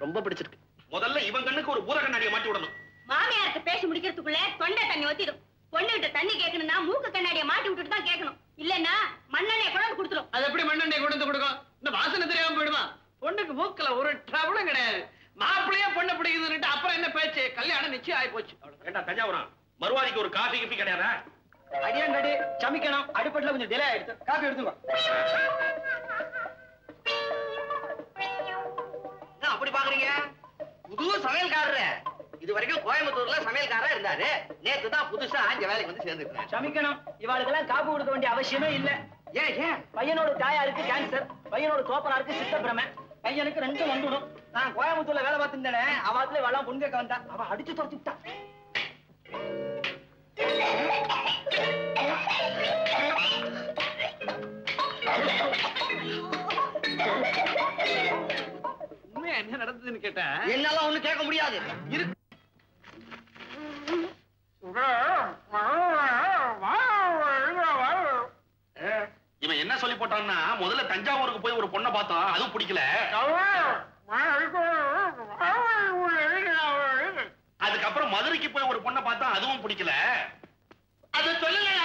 ரொம்ப பிடிச்சிருக்கு. முதல்ல இவன் கண்ணுக்கு ஒரு பூர கண்ணாடியை மாட்டி விடணும். மாமியாருக்கு பேசி முடிக்கிறதுக்குள்ள தொண்டை தண்ணி ஊத்திடும். பொண்ணுகிட்ட தண்ணி கேட்கணும்னா மூக்கு கண்ணாடியை மாட்டி விட்டுட்டு தான் கேட்கணும். இல்லன்னா மண்ணெண்ணெய் கொண்டு கொடுத்துரும். அது எப்படி மண்ணெண்ணெய் கொண்டு கொடுக்கும்? இந்த வாசனை தெரியாம போயிடுமா? பொண்ணுக்கு மூக்குல ஒரு ட்ரபிளும் கிடையாது. மாப்பிள்ளையே பொண்ணை பிடிக்குதுன்னு அப்புறம் என்ன பேச்சு? கல்யாணம் நிச்சயம் ஆகி போச்சு. ஏண்டா தஞ்சாவூரம் மறுவாரிக்கு ஒரு காஃபி கிஃபி கிடையாதா? அடியாண்டாடி சமைக்கணும், அடுப்பட்டுல கொஞ்சம் டிலே ஆயிடுச்சு. காஃபி எடுத்துங்க. அப்படி பாக்குறீங்க? புது சமையல்காரரு. இது வரைக்கும் கோயம்புத்தூர்ல சமையல்காரா இருந்தாரு, நேற்று தான் புதுசா அஞ்சு வேலைக்கு வந்து சேர்ந்துருக்காரு. சமைக்கணும். இவாளுக்கெல்லாம் காப்பு கொடுக்க வேண்டிய அவசியமே இல்ல. ஏன் ஏன் பையனோட தாயாருக்கு கேன்சர், பையனோட தோப்பனாருக்கு சித்தப்பிரமை, பையனுக்கு ரெண்டும் வந்துடும். நான் கோயம்புத்தூர்ல வேலை பார்த்துட்டேன், அவத்துல இவெல்லாம் பொண்ணு கேட்க வந்தா அவ அடிச்சு துரத்துட்டான். உண்மையா என்ன நடந்ததுன்னு கேட்ட? என்னால ஒண்ணு கேட்க முடியாது. இவன் என்ன சொல்லி போட்டான்னா, முதல்ல தஞ்சாவூருக்கு போய் ஒரு பொண்ணை பார்த்தோம், அதுவும் பிடிக்கல. அதுக்கப்புறம் மதுரைக்கு போய் ஒரு பொண்ணை பார்த்தோம், அதுவும் பிடிக்கல. அது சொல்லல.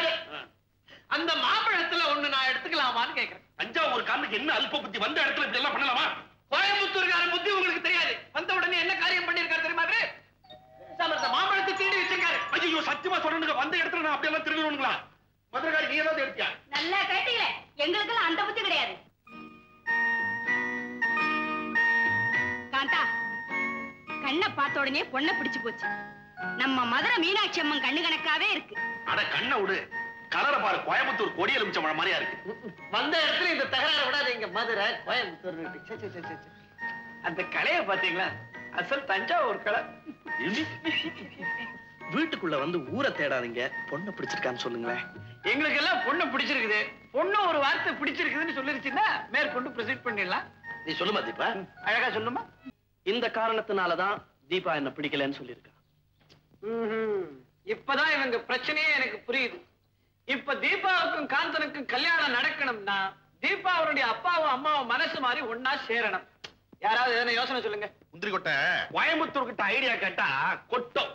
அந்த மாப்பிளத்துல ஒண்ணு நான் எடுத்துக்கலாமான்னு கேக்குறேன். தஞ்சாவூருக்காரனுக்கு என்ன அல்ப புத்தி? வந்த இடத்துல இப்படி எல்லாம் பண்ணலாமா? கோயம்புத்தூர்கார புத்தி உங்களுக்கு தெரியாது. வந்த உடனே என்ன காரியம் பண்ணிருக்காரு தெரியுமா? மாம்பழத்தை தீண்டி வச்சிருக்காரு. ஐயோ சத்தியமா சொல்றேன், வந்த இடத்துல நான் அப்படியெல்லாம் திருடுணுங்களா? மதுரைக்காரி நீ ஏதாவது எடுத்தியா? நல்லா கேட்டீங்களே, எங்களுக்கெல்லாம் அந்த புத்தி கிடையாது. காந்தா கண்ணை பார்த்த உடனே பொண்ணை பிடிச்சு போச்சு. நம்ம மதுரை மீனாட்சி அம்மன் கண்ணு கணக்காவே இருக்கு. அட கண்ணை விடு, கலரை பாரு. கோயம்புத்தூர் கொடி எலுமிச்சம் பழம் மாதிரியா இருக்கு. வந்த இடத்துல இந்த தகராறு விடாது. இங்க மதுரை கோயம்புத்தூர் அந்த கலைய பாத்தீங்களா? அசல் தஞ்சாவூர் கலை. வீட்டுக்குள்ள வந்து ஊரை தேடாதீங்க, பொண்ணை பிடிச்சிருக்கான்னு சொல்லுங்களேன். எங்களுக்கு எல்லாம் பொண்ணு பிடிச்சிருக்குது. பொண்ணு ஒரு வார்த்தை பிடிச்சிருக்குதுன்னு சொல்லிருச்சுன்னா மேற்கொண்டு ப்ரெசென்ட் பண்ணிடலாம். நீ சொல்லுமா தீபா, அழகா சொல்லுமா. இந்த காரணத்தினாலதான் தீபா என்ன பிடிக்கலன்னு சொல்லியிருக்கா. இப்பதான் இவங்க பிரச்சனையே எனக்கு புரியுது. இப்ப தீபாவுக்கும் காந்தனுக்கும் கல்யாணம் நடக்கணும்னா தீபா அவருடைய அப்பாவும் அம்மாவும் மனசு மாதிரி ஒன்னா சேரணும். யாராவது எதனா யோசனை சொல்லுங்க. முந்திரி கொட்டை கோயம்புத்தூர் கிட்ட ஐடியா கேட்டா கொட்டும்.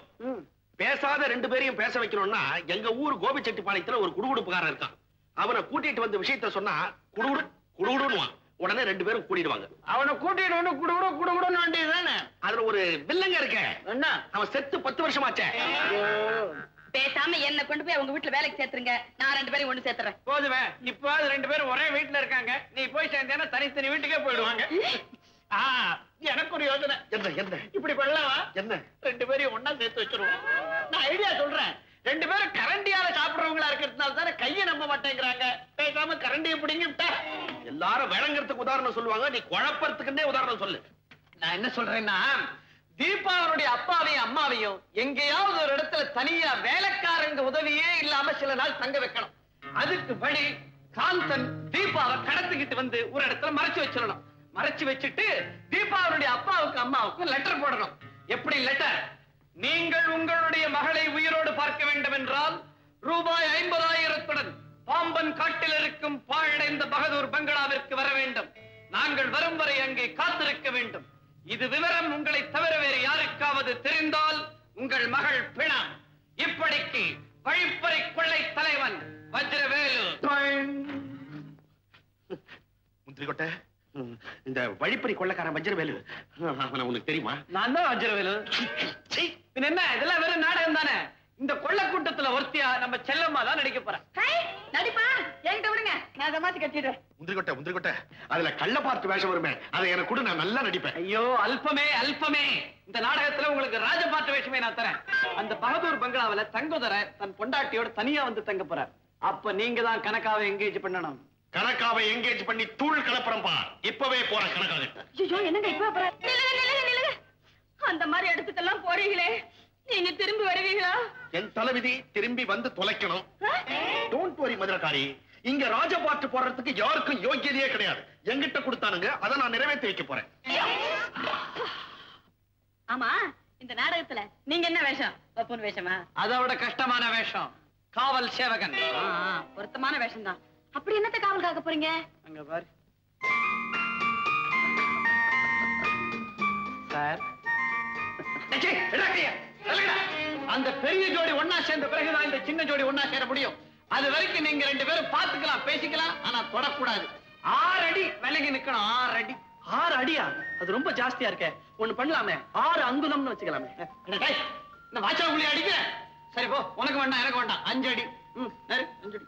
பேசாத ரெண்டு பேரையும் பேச வைக்கணும்னா எங்க ஊர் கோபிச்செட்டிப்பாளையத்துல ஒரு குடுகுடுப்புக்காரன் இருக்கான். அவனை கூட்டிட்டு வந்து விஷயத்த சொன்னா குடுகுடு குடுகுடுன்னுவான். உடனே ரெண்டு பேரும் கூடிடுவாங்க. அவனை கூட்டிட்டு குடுகுடு குடுகுடுன்னு வேண்டியதுதானே. அதுல ஒரு வில்லங்க இருக்க என்ன, அவன் செத்து பத்து வருஷம் ஆச்சே. பேசாம என்ன கொண்டு போய் அவங்க வீட்டுல வேலைக்கு சேர்த்துருங்க, நான் ரெண்டு பேரும் ஒண்ணு சேர்த்துறேன். போதுவே, இப்போ ரெண்டு பேரும் ஒரே வீட்டுல இருக்காங்க, நீ போய் சேர்ந்தேன்னா தனித்தனி வீட்டுக்கே போயிடுவாங்க. எனக்கு ஒரு யோசனை. என்ன என்ன இப்படி பண்ணலாமா? என்ன, ரெண்டு பேரும் ஒன்னா சேர்த்து வச்சிருவோம். நான் ஐடியா சொல்றேன். ரெண்டு பேரும் கரண்டியால சாப்பிடுறவங்களா இருக்கிறதுனால தானே கையை நம்ப மாட்டேங்கிறாங்க. பேசாம கரண்டியை பிடிங்கிட்டா எல்லாரும் விளங்குறதுக்கு உதாரணம் சொல்லுவாங்க. நீ குழப்பறதுக்குன்னே உதாரணம் சொல்லு. நான் என்ன சொல்றேன்னா, தீபாவனுடைய அப்பாவையும் அம்மாவையும் எங்கேயாவது ஒரு இடத்துல தனியா வேலைக்காரங்க உதவியே இல்லாம சில நாள் தங்க வைக்கணும். அதுக்கு படி காந்தன் தீபாவை கடத்திக்கிட்டு வந்து ஒரு இடத்துல மறைச்சு வச்சிடணும். மறைச்சு வச்சுட்டு தீபாவனுடைய அப்பாவுக்கு அம்மாவுக்கு லெட்டர் போடணும். எப்படி லெட்டர்? நீங்கள் உங்களுடைய மகளை உயிரோடு பார்க்க வேண்டும் என்றால் ரூபாய் ஐம்பதாயிரத்துடன் பாம்பன் காட்டில் இருக்கும் பாழடைந்த பகதூர் பங்களாவிற்கு வர வேண்டும். நாங்கள் வரும் வரை அங்கே காத்திருக்க வேண்டும். இது விவரம் உங்களை தவிர வேறு யாருக்காவது தெரிந்தால் உங்கள் மகள் பிணம். இப்படிக்கு வழிப்பறை கொள்ளை தலைவன் வஜ்ரவேலு. முந்திரிக்கொட்டை, இந்த வழிப்பறி கொள்ளக்காரன் வஜ்ரவேலு உனக்கு தெரியுமா? நான் தான் வஜ்ரவேலு. என்ன, இதெல்லாம் வெறும் நாடகம் தானே. இந்த கொள்ள கூட்டத்துல ஒருத்தியா நம்ம செல்லம்மா தான் நடிக்க போறேன். நடிப்பா, என்கிட்ட விடுங்க, நான் அதை மாத்தி கட்டிடுறேன். முந்திரிக்கொட்டை முந்திரிக்கொட்டை, அதுல கள்ள பார்த்து வேஷம் வருமே, அதை எனக்கு கூட, நான் நல்லா நடிப்பேன். ஐயோ அல்பமே அல்பமே, இந்த நாடகத்துல உங்களுக்கு ராஜ பார்த்து வேஷமே நான் தரேன். அந்த பகதூர் பங்களாவில தங்குதர தன் பொண்டாட்டியோட தனியா வந்து தங்க போற. அப்ப நீங்க தான் கணக்காவை எங்கேஜ் பண்ணணும். கணக்காவை எங்கேஜ் பண்ணி தூள் கலப்புறம் பார். இப்பவே போற கணக்காக. என்னங்க இப்ப போற? அந்த மாதிரி இடத்துக்கெல்லாம் போறீங்களே, நீங்க திரும்பி வருவீங்களா? என் தலைவிதி திரும்பி வந்து தொலைக்கணும். டோன்ட் வரி மதுரக்காரி, இங்க ராஜபாட்டு போடுறதுக்கு யாருக்கும் யோகியதையே கிடையாது. எங்கிட்ட கொடுத்தானுங்க, அதை நான் நிறைவேற்றி வைக்க போறேன். ஆமா, இந்த நாடகத்துல நீங்க என்ன வேஷம்? பப்புன் வேஷமா? அதோட கஷ்டமான வேஷம், காவல் சேவகன். பொருத்தமான வேஷம் தான். அப்படி என்னத்தை காவல் காக்க போறீங்க? அங்க பாரு சார், அந்த பெரிய ஜோடி ஒன்னா சேர்ந்த பிறகுதான் இந்த சின்ன ஜோடி ஒன்னா சேர முடியும். அது வரைக்கும் நீங்க ரெண்டு பேரும் பாத்துக்கலாம், பேசிக்கலாம், ஆனா தொடக்கூடாது. ஆறு அடி விலகி நிக்கணும். ஆறு அடி ஆறு அடியா? அது ரொம்ப ஜாஸ்தியா இருக்க. ஒண்ணு பண்ணலாமே, ஆறு அங்குலம்னு வச்சுக்கலாமே. இந்த வாச்சா புள்ளி அடிக்க சரி போ. உனக்கு வேண்டாம், எனக்கு வேண்டாம். அஞ்சு அடி. ம் அஞ்சு அடி.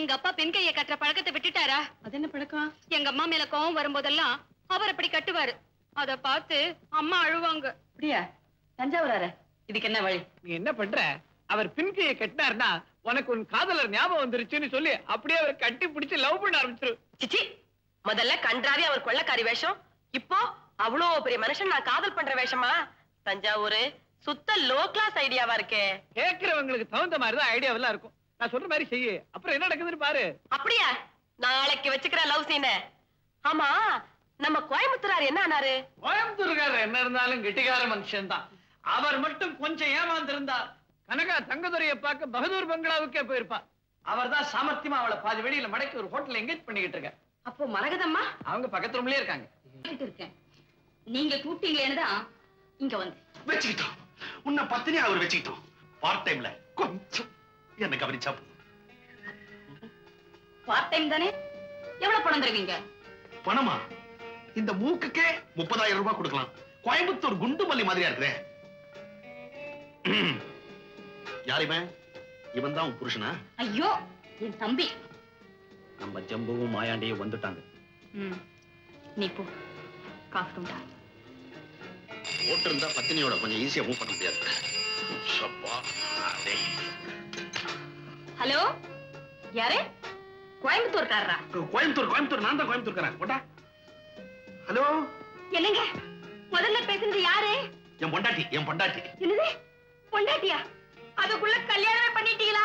எங்க அப்பா பெண் கையை கட்டுற பழக்கத்தை விட்டுட்டாரா? அது என்ன பழக்கம்? எங்க அம்மா மேல கோவம் வரும்போதெல்லாம் அவர் அப்படி கட்டுவாரு. அத பார்த்து அம்மா அழுவாங்க. அப்படியா? தஞ்சாவூரார, இதுக்கு என்ன வழி? நீ என்ன பண்ற? அவர் பெண் கையை கட்டினார்னா உனக்கு உன் காதலர் ஞாபகம் வந்துருச்சுன்னு சொல்லி அப்படியே அவர் கட்டி பிடிச்சு லவ் பண்ண ஆரம்பிச்சிரு. சிச்சி, முதல்ல கன்றாவே அவர் கொள்ளக்காரி வேஷம், இப்போ அவ்வளோ பெரிய மனுஷன் நான் காதல் பண்ற வேஷமா? தஞ்சாவூர் சுத்த லோ கிளாஸ் ஐடியாவா இருக்கே. கேட்கிறவங்களுக்கு தகுந்த மாதிரிதான் ஐடியாவெல்லாம் இருக்கும். நான் சொல்ற மாதிரி செய்ய, அப்புறம் என்ன நடக்குதுன்னு பாரு. அப்படியா? நாளைக்கு வச்சுக்கிறேன் லவ் சீன. ஆமா, நம்ம கோயம்புத்தூரார் என்ன ஆனாரு? கோயம்புத்தூர்காரர் என்ன இருந்தாலும் கெட்டிகார மனுஷன் தான். அவர் மட்டும் கொஞ்சம் ஏமாந்திருந்தா கனகா தங்கதுரையை பார்க்க பகதூர் பங்களாவுக்கே போயிருப்பா. அவர் தான் சாமர்த்தியமா அவளை பாதி வெளியில மடக்கி ஒரு ஹோட்டல் எங்கேஜ் பண்ணிக்கிட்டு இருக்க. அப்போ மரகதம்மா அவங்க பக்கத்து ரூம்லயே இருக்காங்க. இருக்கேன், நீங்க கூப்பிட்டீங்களேன்னுதான் இங்க வந்து வச்சுக்கிட்டோம். உன்னை பத்தினே அவர் வச்சுக்கிட்டோம். பார்ட் டைம்ல கொஞ்சம் என்ன கவனிச்சா தானே. எவ்வளவு பணம் தருவீங்க? பணமா? இந்த மூக்குக்கே முப்பதாயிரம் ரூபாய் கொடுக்கலாம். கோயம்புத்தூர் குண்டு மல்லி மாதிரியா இருக்கிற யாருமே இவன் தான் புருஷனா? ஐயோ என் தம்பி. நம்ம ஜம்புவும் மாயாண்டியும் வந்துட்டாங்க. நீ போ, காசுண்டா ஓட்டு இருந்தா பத்தினியோட கொஞ்சம் ஈஸியா மூவ் பண்ண முடியாது. ஹலோ யாரே கோயம்புத்தூர் காரரா? கோயம்புத்தூர் கோயம்புத்தூர் நான் தான் கோயம்புத்தூர் காரன். போடா. ஹலோ என்னங்க முதல்ல பேசுறது யாரே? என் பொண்டாட்டி என் பொண்டாட்டி. என்னது பொண்டாட்டியா? அதுக்குள்ள கல்யாணமே பண்ணிட்டீங்களா?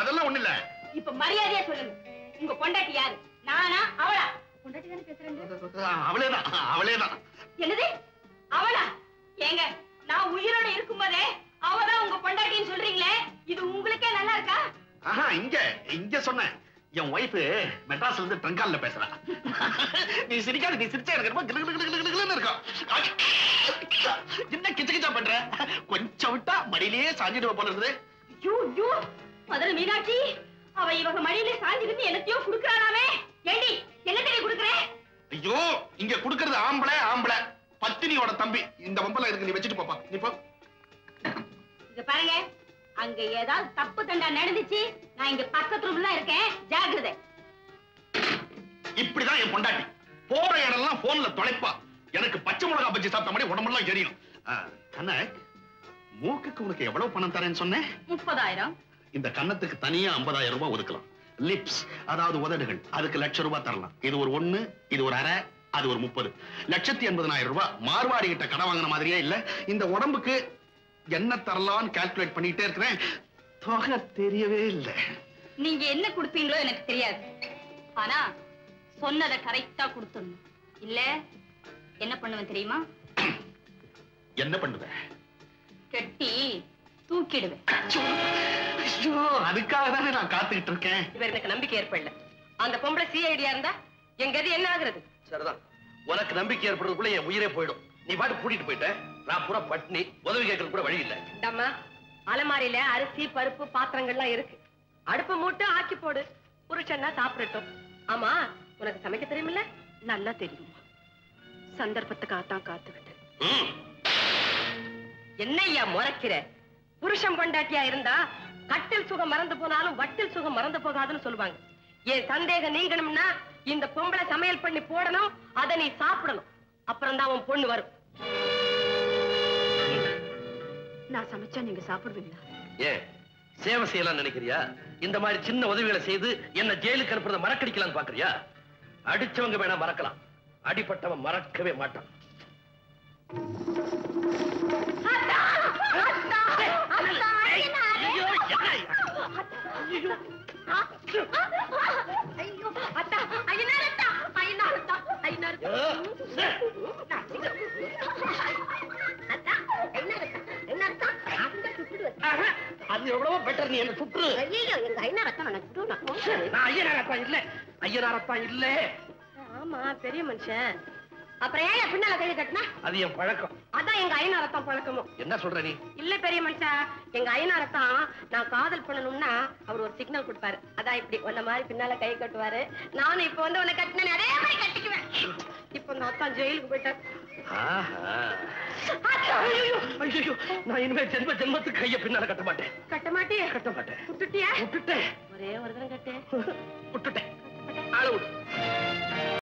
அதெல்லாம் ஒண்ணு இல்ல. இப்ப மரியாதையா சொல்லுங்க உங்க பொண்டாட்டி யாரு? நானா அவளா? பொண்டாட்டி தானே பேசுறேங்க. அவளேதான் அவளேதான். என்னது அவளா? ஏங்க நான் உயிரோட இருக்கும்போதே அவதான் உங்க பொண்டாட்டின்னு சொல்றீங்களே, இது உங்களுக்கே நல்லா இருக்கா? ஆஹா இங்க இங்க சொன்னேன் என் ஒய்ஃபு மெட்ராஸ்ல இருந்து ட்ரங்கால்ல பேசுறா. நீ சிரிக்காது, நீ சிரிச்சா எனக்கு ரொம்ப கிளு இருக்கா. என்ன கிச்ச கிச்சா பண்ற? கொஞ்சம் விட்டா மடியிலேயே சாஞ்சிடுவ போல இருக்குது. மதுரை மீனாட்சி அவ இவங்க மடியிலே சாஞ்சிருந்து எனத்தையோ குடுக்கறானாமே. ஏண்டி என்ன தெரிய குடுக்கற? ஐயோ இங்க குடுக்கறது ஆம்பளை ஆம்பளை பத்தினியோட தம்பி. இந்த வம்பல இருக்கு, நீ வச்சிட்டு போப்பா. நீ போ. இங்க பாருங்க அங்க ஏதாவது தப்பு தண்டா நடந்துச்சு, நான் இங்க பக்கத்துல உள்ள இருக்கேன், ஜாக்கிரதை. இப்படிதான் என் பொண்டாட்டி போற இடம்லாம் போன்ல தொலைப்பா. எனக்கு பச்சை மிளகா பஜ்ஜி சாப்பிட்ட மாதிரி உடம்பெல்லாம் எரியும். கண்ணக் மூக்குக்கு உனக்கு எவ்வளவு பணம் தரேன்னு சொன்னேன்? முப்பதாயிரம். இந்த கண்ணத்துக்கு தனியா ஐம்பதாயிரம் ரூபாய் ஒதுக்கலாம். லிப்ஸ் அதாவது உதடுகள் அதுக்கு லட்சம் ரூபாய் தரலாம். இது ஒரு ஒண்ணு, இது ஒரு அரை, அது ஒரு முப்பது. லட்சத்தி எண்பதாயிரம் ரூபாய் மார்வாடி கிட்ட கடன் வாங்கின மாதிரியே இல்ல. இந்த உடம்புக்கு என்ன தரலான்னு கால்குலேட் பண்ணிட்டே இருக்கிறேன், தொகை தெரியவே இல்லை. நீங்க என்ன கொடுப்பீங்களோ எனக்கு தெரியாது, ஆனா சொன்னதை கரெக்டா கொடுத்துடணும். இல்ல என்ன பண்ணுவேன் தெரியுமா? என்ன பண்ணுவேன்? கட்டி தூக்கிடுவேன். அதுக்காக தானே நான் காத்துக்கிட்டு இருக்கேன். இவர்களுக்கு நம்பிக்கை ஏற்படல. அந்த பொம்பளை சிஐடியா இருந்தா எங்க அது என்ன ஆகுறது? சரிதான், உனக்கு நம்பிக்கை ஏற்படுறதுக்குள்ள என் உயிரே போயிடும். நீ பாட்டு கூட்டிட்டு போயிட்ட, நான் பூரா பட்னி, உதவி கேட்கறது கூட வழி இல்லை. அம்மா அலமாரியில அரிசி பருப்பு பாத்திரங்கள்லாம் இருக்கு, அடுப்பு மூட்டு ஆக்கி போடு, புருஷன்னா சாப்பிடட்டும். ஆமா உனக்கு சமைக்க தெரியுமில்ல? நல்லா தெரியும், சந்தர்ப்பத்துக்காகத்தான் காத்துக்கிட்டு. என்னையா முறைக்கிற? புருஷம் கொண்டாட்டியா இருந்தா கட்டில் சுகம் மறந்து போனாலும் வட்டில் சுகம் மறந்து போகாதுன்னு சொல்லுவாங்க. என் சந்தேகம் நீங்கணும்னா இந்த பொம்பளை சமையல் பண்ணி போடணும், அதை நீ சாப்பிடணும், அப்புறம்தான் உன் பொண்ணு வரும். நான் சமைச்சா நீங்க சாப்பிடுவீங்களா? ஏ சேவை செய்யலாம் நினைக்கிறியா? இந்த மாதிரி சின்ன உதவிகளை செய்து என்ன ஜெயிலுக்கு அனுப்புறத மறக்கடிக்கலாம்னு பாக்குறியா? அடிச்சவங்க வேணா மறக்கலாம், அடிப்பட்டவன் மறக்கவே மாட்டான். அது எவ்வளவோ பெட்டர். நீ என்ன சுற்று? ஐயோ எங்க ஐநாரத்தான் நான் ஐயனாரத்தான் இல்ல, ஐயனாரத்தான் இல்ல. ஆமா பெரிய மனுஷன். அப்புறம் ஏன் பின்னால கையை கட்டினா? அது என் பழக்கம், அதான் எங்க ஐநாரத்தான் பழக்கமும். என்ன சொல்ற நீ? இல்ல பெரிய மனுஷா, எங்க ஐநாரத்தான் நான் காதல் பண்ணணும்னா அவர் ஒரு சிக்னல் கொடுப்பாரு, அதான் இப்படி உன்ன மாதிரி பின்னால கை கட்டுவாரு. நானும் இப்ப வந்து உன்னை கட்டினேன், அதே மாதிரி கட்டிக்குவேன். இப்ப நான் அத்தான் ஜெயிலுக்கு போயிட்டேன். நான் இனிமே ஜென்ம ஜென்மத்துக்கு கைய பின்னால கட்ட மாட்டேன். கட்ட மாட்டேன் கட்ட மாட்டேன். விட்டுட்டியா? விட்டுட்டேன். ஒரே ஒரு தடவை கட்டேன் விட்டுட்டேன். ஆளு விடு.